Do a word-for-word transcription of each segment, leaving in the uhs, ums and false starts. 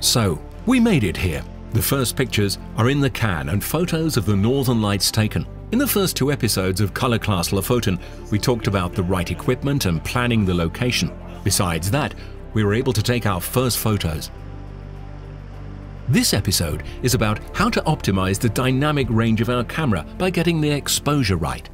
So, we made it here. The first pictures are in the can and photos of the northern lights taken. In the first two episodes of Colourclass Lofoten, we talked about the right equipment and planning the location. Besides that, we were able to take our first photos. This episode is about how to optimize the dynamic range of our camera by getting the exposure right.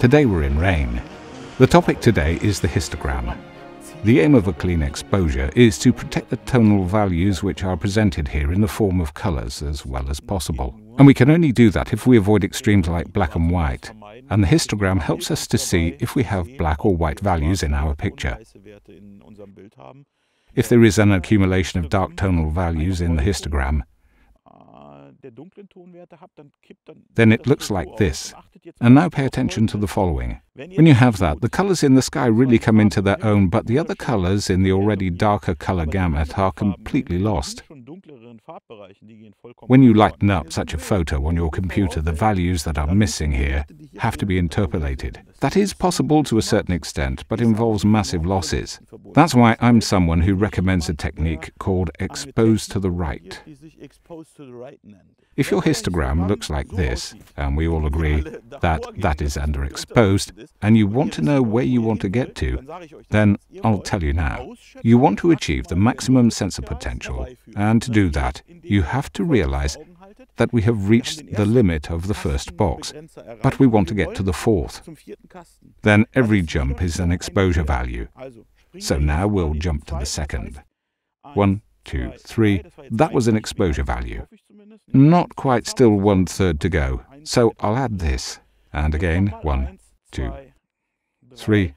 Today we're in rain. The topic today is the histogram. The aim of a clean exposure is to protect the tonal values which are presented here in the form of colours as well as possible. And we can only do that if we avoid extremes like black and white. And the histogram helps us to see if we have black or white values in our picture. If there is an accumulation of dark tonal values in the histogram, then it looks like this. And now pay attention to the following. When you have that, the colours in the sky really come into their own, but the other colours in the already darker colour gamut are completely lost. When you lighten up such a photo on your computer, the values that are missing here have to be interpolated. That is possible to a certain extent, but involves massive losses. That's why I'm someone who recommends a technique called Expose to the Right. If your histogram looks like this, and we all agree that that is underexposed, and you want to know where you want to get to, then I'll tell you now. You want to achieve the maximum sensor potential, and to do that, you have to realize that we have reached the limit of the first box, but we want to get to the fourth. Then every jump is an exposure value. So now we'll jump to the second. One, two, three. That was an exposure value. Not quite, still one third to go. So I'll add this. And again, one, two, three.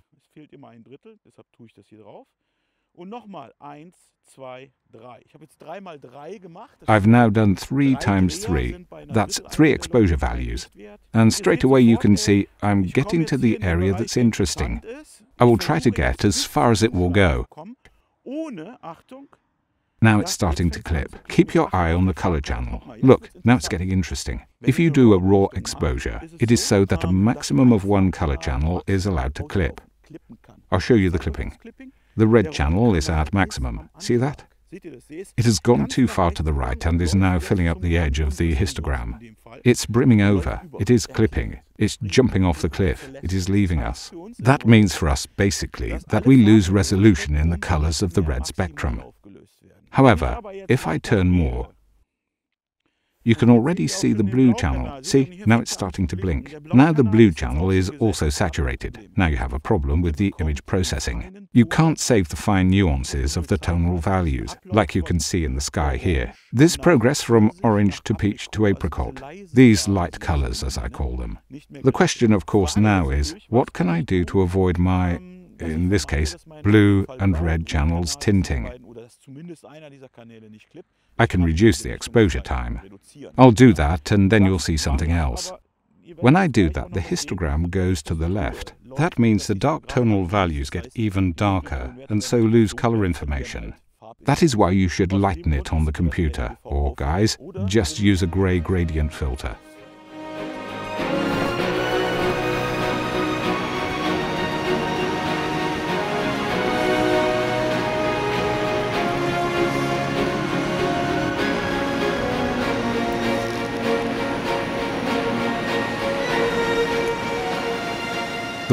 I've now done three times three. That's three exposure values. And straight away you can see I'm getting to the area that's interesting. I will try to get as far as it will go. Now it's starting to clip. Keep your eye on the color channel. Look, now it's getting interesting. If you do a raw exposure, it is so that a maximum of one color channel is allowed to clip. I'll show you the clipping. The red channel is at maximum. See that? It has gone too far to the right and is now filling up the edge of the histogram. It's brimming over. It is clipping. It's jumping off the cliff. It is leaving us. That means for us, basically, that we lose resolution in the colors of the red spectrum. However, if I turn more, you can already see the blue channel. See, now it's starting to blink. Now the blue channel is also saturated. Now you have a problem with the image processing. You can't save the fine nuances of the tonal values, like you can see in the sky here. This progress from orange to peach to apricot, these light colors as I call them. The question of course now is, what can I do to avoid my, in this case, blue and red channels tinting? I can reduce the exposure time. I'll do that and then you'll see something else. When I do that, the histogram goes to the left. That means the dark tonal values get even darker and so lose color information. That is why you should lighten it on the computer, or guys, just use a gray gradient filter.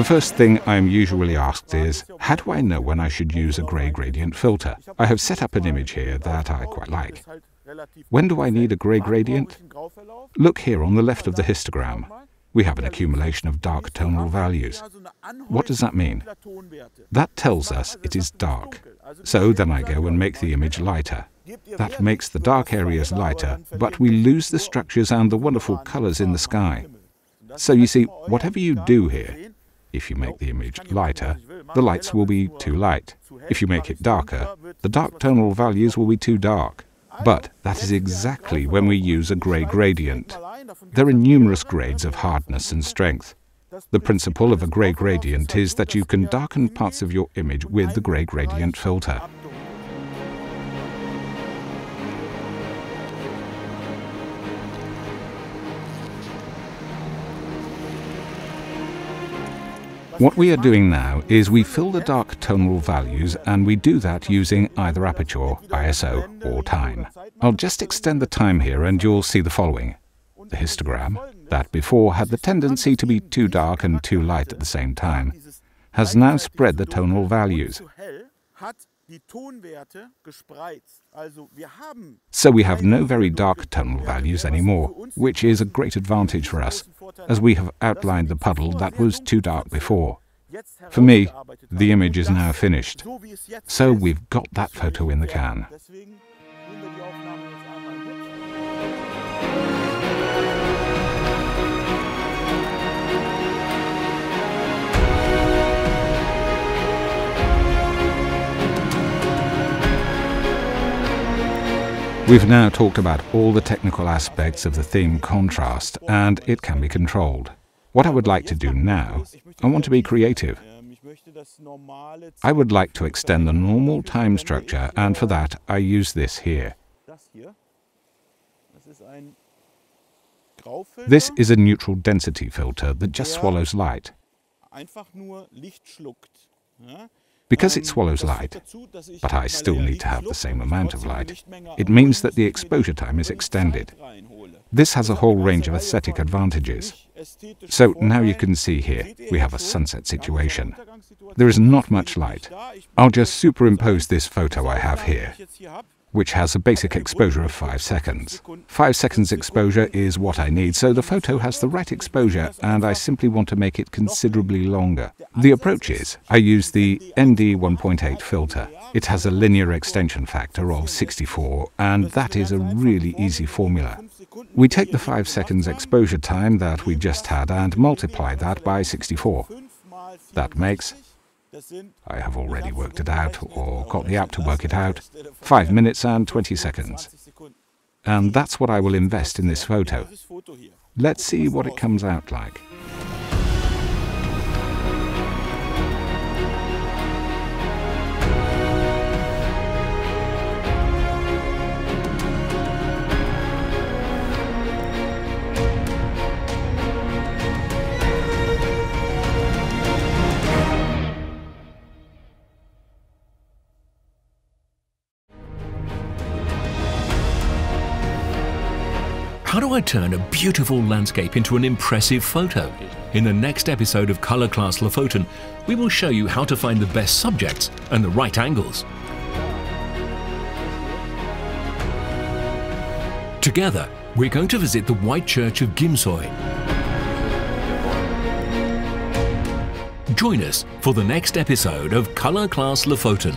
The first thing I am usually asked is, how do I know when I should use a grey gradient filter? I have set up an image here that I quite like. When do I need a grey gradient? Look here on the left of the histogram. We have an accumulation of dark tonal values. What does that mean? That tells us it is dark. So then I go and make the image lighter. That makes the dark areas lighter, but we lose the structures and the wonderful colours in the sky. So you see, whatever you do here, if you make the image lighter, the lights will be too light. If you make it darker, the dark tonal values will be too dark. But that is exactly when we use a grey gradient. There are numerous grades of hardness and strength. The principle of a grey gradient is that you can darken parts of your image with the grey gradient filter. What we are doing now is we fill the dark tonal values, and we do that using either aperture, I S O, or time. I'll just extend the time here and you'll see the following. The histogram, that before had the tendency to be too dark and too light at the same time, has now spread the tonal values. So we have no very dark tonal values anymore, which is a great advantage for us, as we have outlined the puddle that was too dark before. For me, the image is now finished. So we've got that photo in the can. We've now talked about all the technical aspects of the theme contrast, and it can be controlled. What I would like to do now, I want to be creative. I would like to extend the normal time structure, and for that I use this here. This is a neutral density filter that just swallows light. Because it swallows light, but I still need to have the same amount of light, it means that the exposure time is extended. This has a whole range of aesthetic advantages. So now you can see here, we have a sunset situation. There is not much light. I'll just superimpose this photo I have here, which has a basic exposure of five seconds. Five seconds exposure is what I need, so the photo has the right exposure, and I simply want to make it considerably longer. The approach is, I use the N D one point eight filter. It has a linear extension factor of sixty-four, and that is a really easy formula. We take the five seconds exposure time that we just had and multiply that by sixty-four. That makes, I have already worked it out, or got the app to work it out, five minutes and twenty seconds. And that's what I will invest in this photo. Let's see what it comes out like. How do I turn a beautiful landscape into an impressive photo? In the next episode of Colourclass Lofoten, we will show you how to find the best subjects and the right angles. Together, we're going to visit the White Church of Gimsøy. Join us for the next episode of Colourclass Lofoten.